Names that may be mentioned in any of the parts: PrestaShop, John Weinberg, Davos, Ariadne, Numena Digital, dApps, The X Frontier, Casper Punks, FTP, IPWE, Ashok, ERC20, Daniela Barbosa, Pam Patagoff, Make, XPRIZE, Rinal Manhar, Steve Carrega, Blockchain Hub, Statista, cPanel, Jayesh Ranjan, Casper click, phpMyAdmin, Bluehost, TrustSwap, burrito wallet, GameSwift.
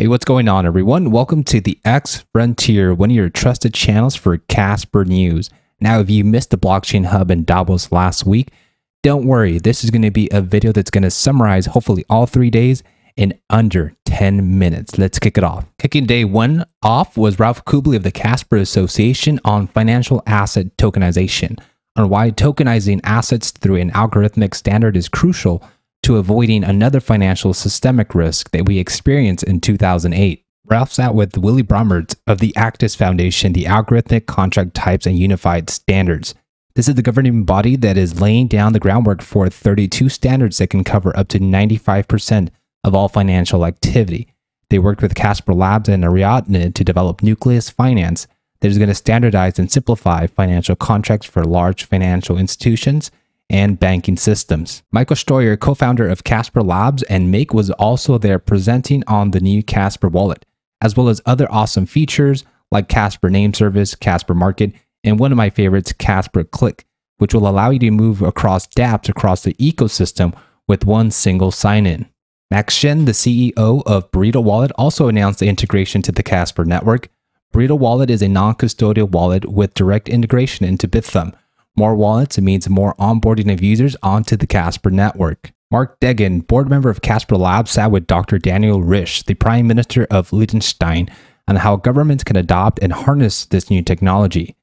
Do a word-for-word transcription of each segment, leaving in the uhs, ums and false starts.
Hey, what's going on, everyone? Welcome to the X-Frontier, one of your trusted channels for Casper news. Now, if you missed the blockchain hub in Davos last week, don't worry. This is going to be a video that's going to summarize hopefully all three days in under ten minutes. Let's kick it off. Kicking day one off was Ralph Kubli of the Casper Association on financial asset tokenization, on why tokenizing assets through an algorithmic standard is crucial to avoiding another financial systemic risk that we experienced in two thousand eight. Ralph sat with Willie Bromert of the Actus Foundation, the Algorithmic Contract Types and Unified Standards. This is the governing body that is laying down the groundwork for thirty-two standards that can cover up to ninety-five percent of all financial activity. They worked with Casper Labs and Ariadne to develop Nucleus Finance that is going to standardize and simplify financial contracts for large financial institutions and banking systems. Michael Stoyer, co-founder of Casper Labs and Make, was also there presenting on the new Casper wallet, as well as other awesome features like Casper name service, Casper market, and one of my favorites, Casper click, which will allow you to move across dApps across the ecosystem with one single sign-in. Max Shen, the C E O of Burrito Wallet, also announced the integration to the Casper network. Burrito Wallet is a non-custodial wallet with direct integration into BitThumb. More wallets means more onboarding of users onto the Casper network. Mark Degen, board member of Casper Labs, sat with Doctor Daniel Risch, the Prime Minister of Liechtenstein, on how governments can adopt and harness this new technology.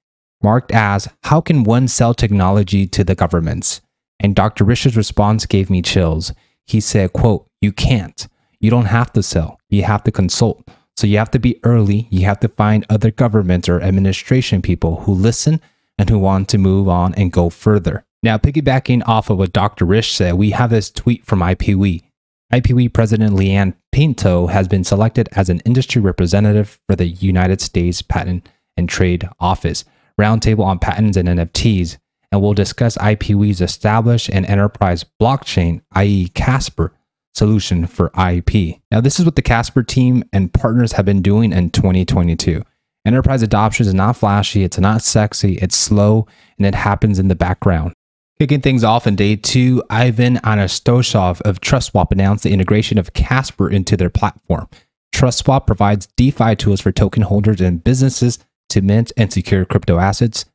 Mark asked, how can one sell technology to the governments? And Doctor Risch's response gave me chills. He said, quote, you can't. You don't have to sell. You have to consult. So you have to be early. You have to find other governments or administration people who listen and who want to move on and go further. Now, piggybacking off of what Doctor Risch said, we have this tweet from I P W E. I P W E President Leanne Pinto has been selected as an industry representative for the United States Patent and Trade Office Roundtable on Patents and N F Ts, and will discuss I P W E's established and enterprise blockchain, that is. Casper, solution for I P. Now, this is what the Casper team and partners have been doing in twenty twenty-two. Enterprise adoption is not flashy, it's not sexy, it's slow, and it happens in the background. Kicking things off in day two, Ivan Anastoshov of TrustSwap announced the integration of Casper into their platform. TrustSwap provides DeFi tools for token holders and businesses to mint and secure crypto assets.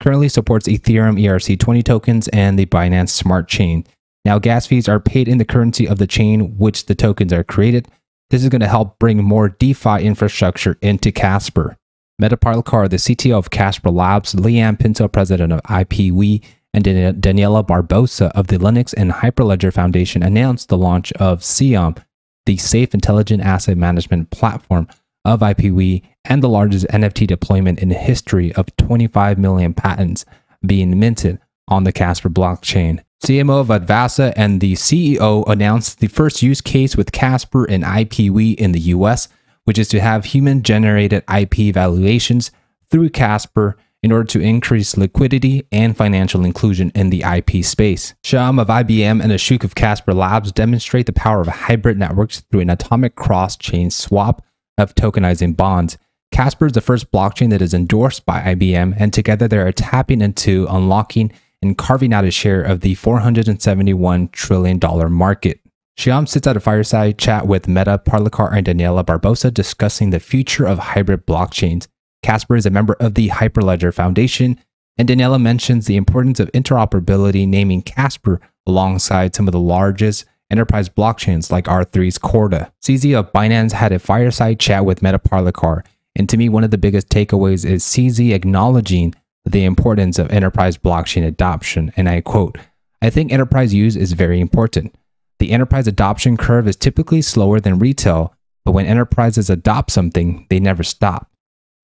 Currently supports Ethereum E R C twenty tokens and the Binance Smart Chain. Now, gas fees are paid in the currency of the chain which the tokens are created. This is going to help bring more DeFi infrastructure into Casper. Medha Parlikar, the C T O of Casper Labs, Leanne Pinto, president of I P W E, and Daniela Barbosa of the Linux and Hyperledger Foundation announced the launch of Shyam, the Safe Intelligent Asset Management Platform of I P W E and the largest N F T deployment in history of twenty-five million patents being minted on the Casper blockchain. C M O of Advasa and the C E O announced the first use case with Casper and I P W E in the U S, which is to have human-generated I P valuations through Casper in order to increase liquidity and financial inclusion in the I P space. Shyam of I B M and Ashok of Casper Labs demonstrate the power of hybrid networks through an atomic cross-chain swap of tokenizing bonds. Casper is the first blockchain that is endorsed by I B M, and together they are tapping into unlocking and carving out a share of the four hundred seventy-one trillion dollar market. Shyam sits at a fireside chat with Medha Parlikar and Daniela Barbosa discussing the future of hybrid blockchains. Casper is a member of the Hyperledger Foundation, and Daniela mentions the importance of interoperability, naming Casper alongside some of the largest enterprise blockchains like R three's Corda. C Z of Binance had a fireside chat with Medha Parlikar, and to me, one of the biggest takeaways is C Z acknowledging the importance of enterprise blockchain adoption, and I quote, I think enterprise use is very important. The enterprise adoption curve is typically slower than retail, but when enterprises adopt something, they never stop.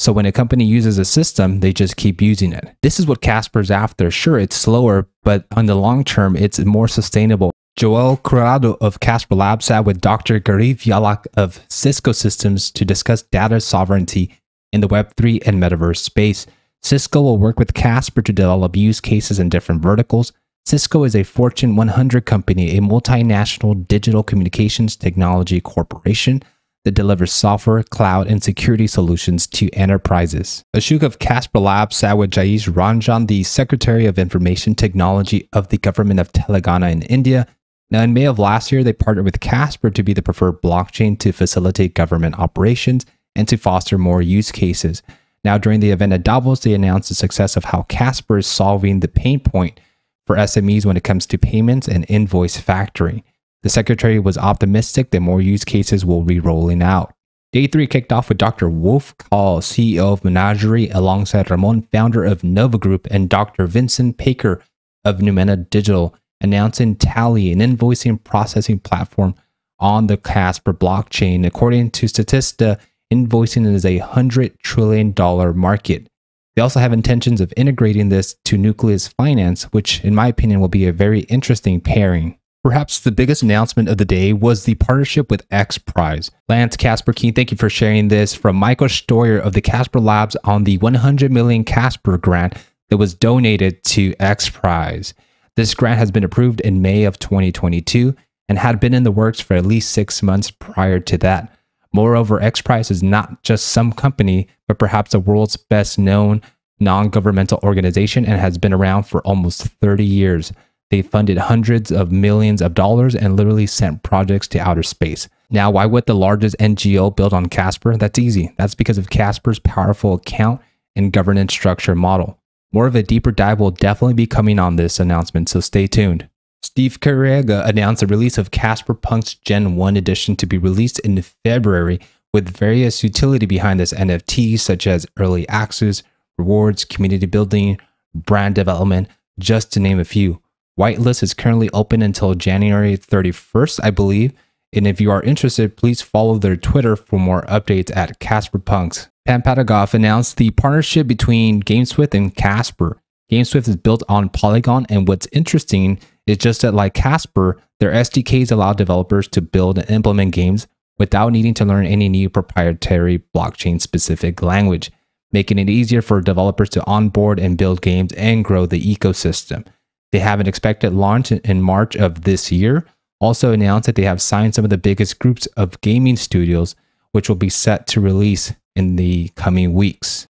So when a company uses a system, they just keep using it. This is what Casper's after. Sure, it's slower, but on the long term, it's more sustainable. Joel Corrado of Casper Labs sat with Doctor Garif Yalak of Cisco Systems to discuss data sovereignty in the Web three and metaverse space. Cisco will work with Casper to develop use cases in different verticals. Cisco is a Fortune one hundred company, a multinational digital communications technology corporation that delivers software, cloud, and security solutions to enterprises. Ashok of Casper Labs sat with Jayesh Ranjan, the Secretary of Information Technology of the Government of Telangana in India, Now, in May of last year, they partnered with Casper to be the preferred blockchain to facilitate government operations and to foster more use cases. Now, during the event at Davos, they announced the success of how Casper is solving the pain point for S M Es when it comes to payments and invoice factoring. The secretary was optimistic that more use cases will be rolling out. Day three kicked off with Doctor Wolf Kaul, C E O of Menagerie, alongside Ramon, founder of Nova Group, and Doctor Vincent Paker of Numena Digital, announcing Tally, an invoicing processing platform on the Casper blockchain. According to Statista, invoicing is a one hundred trillion dollar market. They also have intentions of integrating this to Nucleus Finance, which in my opinion will be a very interesting pairing. Perhaps the biggest announcement of the day was the partnership with XPRIZE. Lance Casper Keen, thank you for sharing this from Michael Stoyer of the Casper Labs on the one hundred million Casper grant that was donated to XPRIZE. This grant has been approved in May of twenty twenty-two and had been in the works for at least six months prior to that. Moreover, XPRIZE is not just some company, but perhaps the world's best known non-governmental organization and has been around for almost thirty years. They funded hundreds of millions of dollars and literally sent projects to outer space. Now, why would the largest N G O build on Casper? That's easy. That's because of Casper's powerful account and governance structure model. More of a deeper dive will definitely be coming on this announcement, so stay tuned. Steve Carrega announced the release of Casper Punks Gen one Edition to be released in February, with various utility behind this N F T such as early access, rewards, community building, brand development, just to name a few. Whitelist is currently open until January thirty-first, I believe, and if you are interested, please follow their Twitter for more updates at Casper Punks. Pam Patagoff announced the partnership between GameSwift and Casper. GameSwift is built on Polygon, and what's interesting is just that, like Casper, their S D Ks allow developers to build and implement games without needing to learn any new proprietary blockchain-specific language, making it easier for developers to onboard and build games and grow the ecosystem. They have an expected launch in March of this year. Also announced that they have signed some of the biggest groups of gaming studios, which will be set to release in the coming weeks.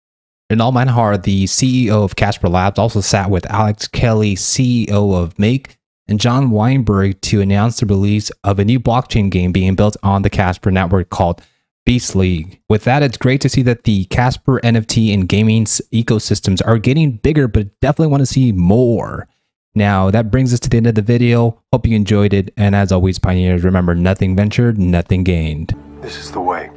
Rinal Manhar, the C E O of Casper Labs, also sat with Alex Kelly, C E O of Make, and John Weinberg to announce the release of a new blockchain game being built on the Casper network called Beast League. With that, it's great to see that the Casper N F T and gaming ecosystems are getting bigger, but definitely want to see more. Now, that brings us to the end of the video. Hope you enjoyed it, and as always, pioneers, remember, nothing ventured, nothing gained. This is the way.